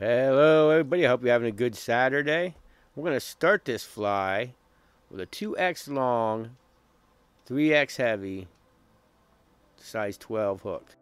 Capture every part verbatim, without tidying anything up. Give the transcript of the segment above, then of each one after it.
Hello everybody, I hope you're having a good Saturday. We're going to start this fly with a two X long, three X heavy, size twelve hook.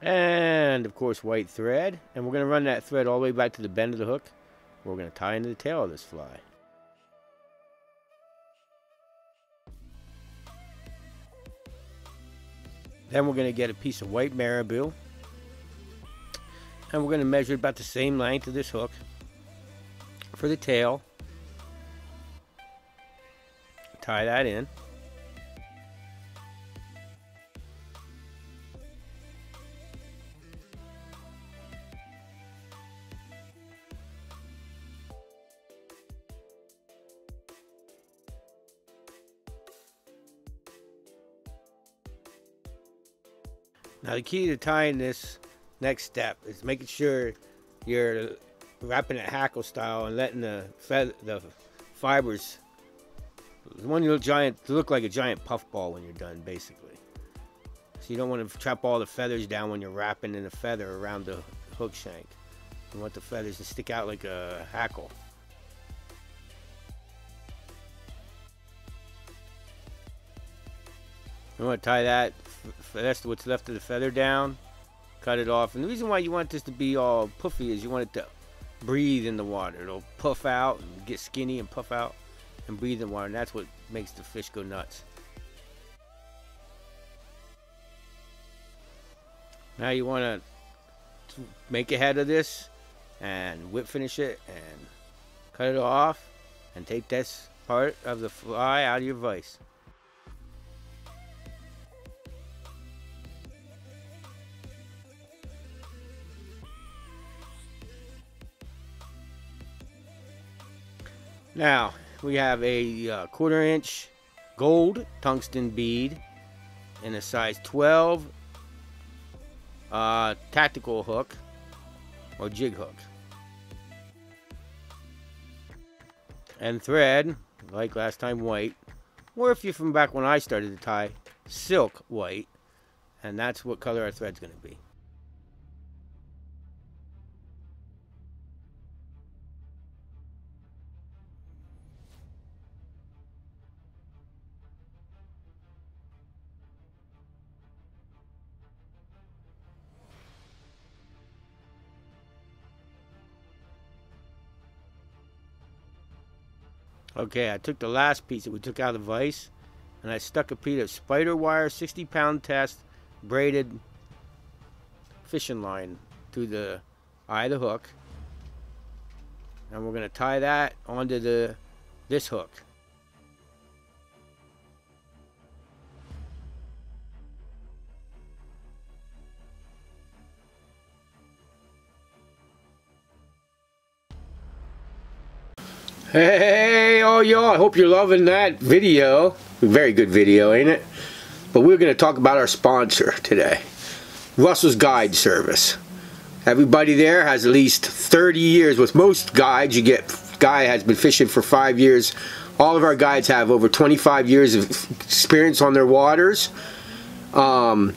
And of course white thread, and we're going to run that thread all the way back to the bend of the hook. We're going to tie into the tail of this fly. Then we're going to get a piece of white marabou, and we're going to measure about the same length of this hook for the tail. Tie that in. Now the key to tying this next step is making sure you're wrapping it hackle style and letting the feather, the fibers, one little giant, look like a giant puffball when you're done, basically. So you don't want to trap all the feathers down when you're wrapping in a feather around the hook shank. You want the feathers to stick out like a hackle. You want to tie that, that's what's left of the feather down, cut it off. And the reason why you want this to be all puffy is you want it to breathe in the water. It'll puff out and get skinny and puff out and breathe in the water. And that's what makes the fish go nuts. Now you want to make a head of this and whip finish it and cut it off and take this part of the fly out of your vise. Now, we have a uh, quarter inch gold tungsten bead in a size twelve uh, tactical hook or jig hook. And thread, like last time, white. Or if you're from back when I started to tie, silk white. And that's what color our thread's going to be. Okay, I took the last piece that we took out of the vise, and I stuck a piece of spider wire, sixty pound test, braided fishing line through the eye of the hook. And we're going to tie that onto the this hook. Hey, all y'all, I hope you're loving that video. Very good video, ain't it? But we're going to talk about our sponsor today, Russell's Guide Service. Everybody there has at least thirty years. With most guides, you get guy has been fishing for five years. All of our guides have over twenty-five years of experience on their waters. Um,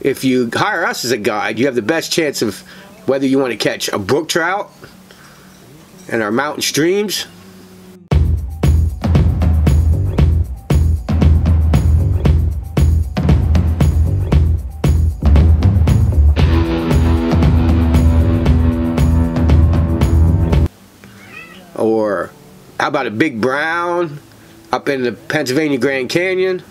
if you hire us as a guide, you have the best chance of whether you want to catch a brook trout and our mountain streams, or how about a big brown up in the Pennsylvania Grand Canyon?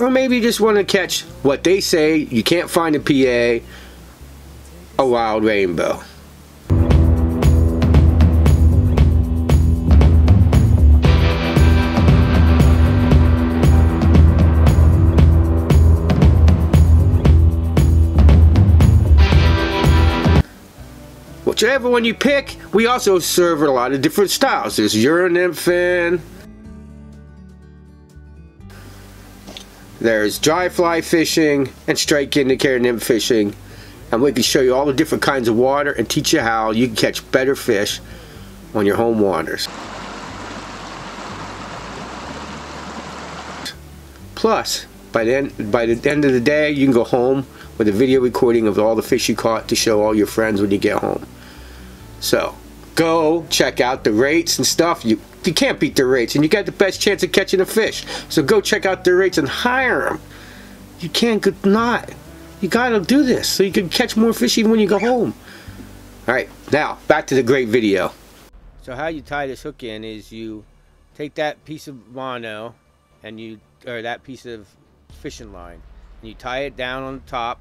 Or maybe you just want to catch what they say you can't find in P A, a wild rainbow. Whichever one you pick, we also serve a lot of different styles. There's Euronymphon, There's dry fly fishing and straight indicator nymph fishing, and we can show you all the different kinds of water and teach you how you can catch better fish on your home waters. Plus, by the end, by the end of the day, you can go home with a video recording of all the fish you caught to show all your friends when you get home. So, go check out the rates and stuff. You, you can't beat the rates, and you got the best chance of catching a fish. So go check out the rates and hire them. You can't good not. You gotta do this so you can catch more fish even when you go home. All right, now back to the great video. So how you tie this hook in is you take that piece of mono and you, or that piece of fishing line, and you tie it down on the top,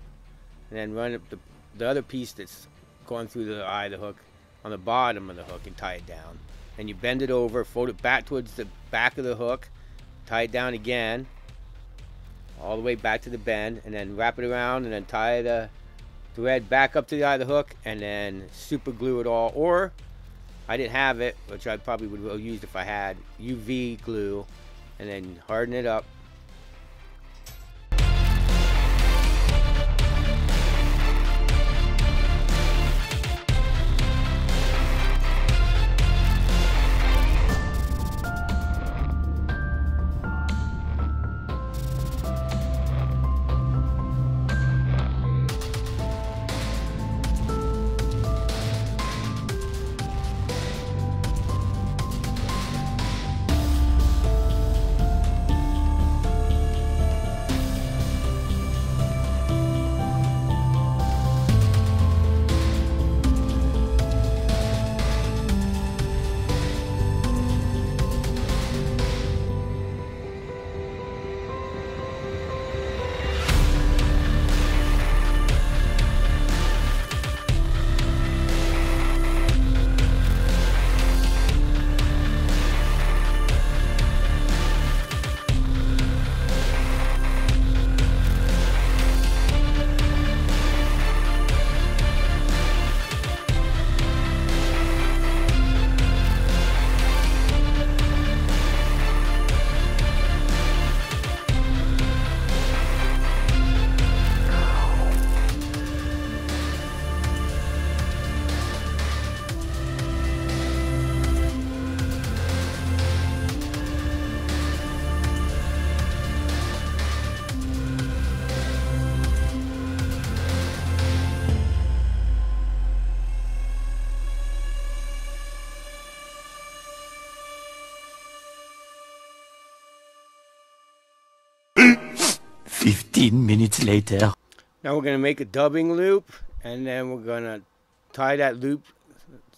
and then run up the, the other piece that's going through the eye of the hook on the bottom of the hook and tie it down. And you bend it over, fold it back towards the back of the hook, tie it down again, all the way back to the bend, and then wrap it around and then tie the thread back up to the eye of the hook and then super glue it all. Or, I didn't have it, which I probably would have used if I had, U V glue, and then harden it up. fifteen minutes later. Now we're gonna make a dubbing loop, and then we're gonna tie that loop.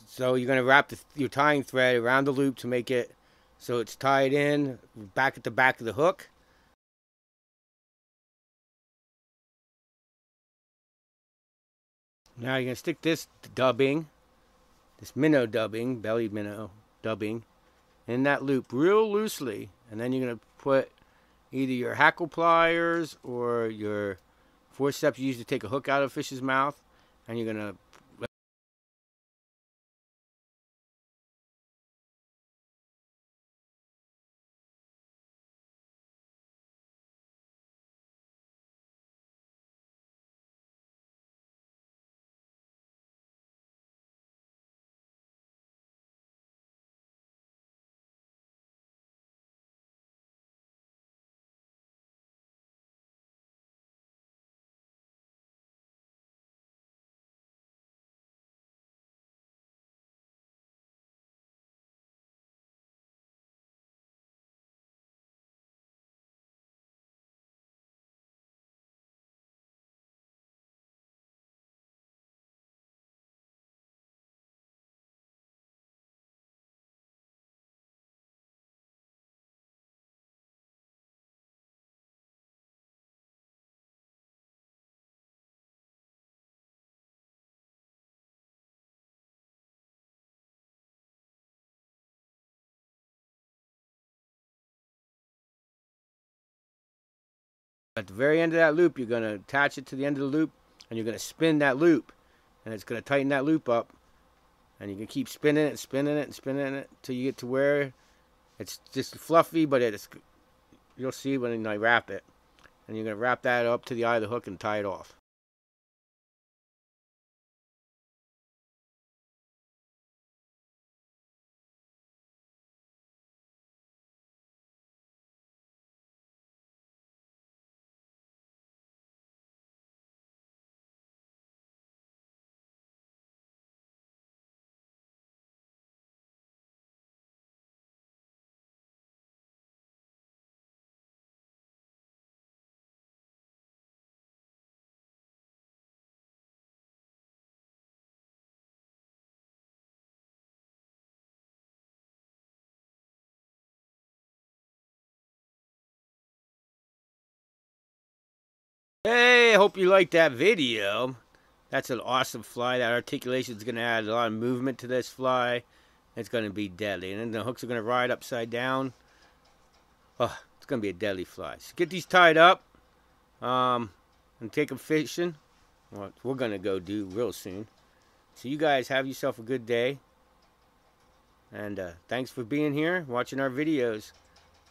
So you're gonna wrap the, your tying thread around the loop to make it so it's tied in back at the back of the hook. Now you're gonna stick this dubbing, this minnow dubbing, belly minnow dubbing, in that loop real loosely, and then you're gonna put either your hackle pliers or your forceps you use to take a hook out of a fish's mouth, and you're gonna at the very end of that loop, you're going to attach it to the end of the loop, and you're going to spin that loop, and it's going to tighten that loop up, and you can keep spinning it, spinning it, and spinning it till you get to where it's just fluffy, but it's, you'll see when I wrap it. and you're going to wrap that up to the eye of the hook and tie it off. Hey, I hope you liked that video. That's an awesome fly. That articulation is going to add a lot of movement to this fly. It's going to be deadly. And then the hooks are going to ride upside down. Oh, it's going to be a deadly fly. So get these tied up um, and take them fishing. What we're going to go do real soon. So you guys have yourself a good day. And uh, thanks for being here, watching our videos.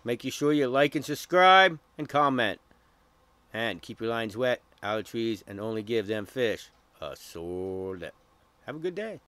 Make sure you like and subscribe and comment. And keep your lines wet, out of trees, and only give them fish a sword. Have a good day.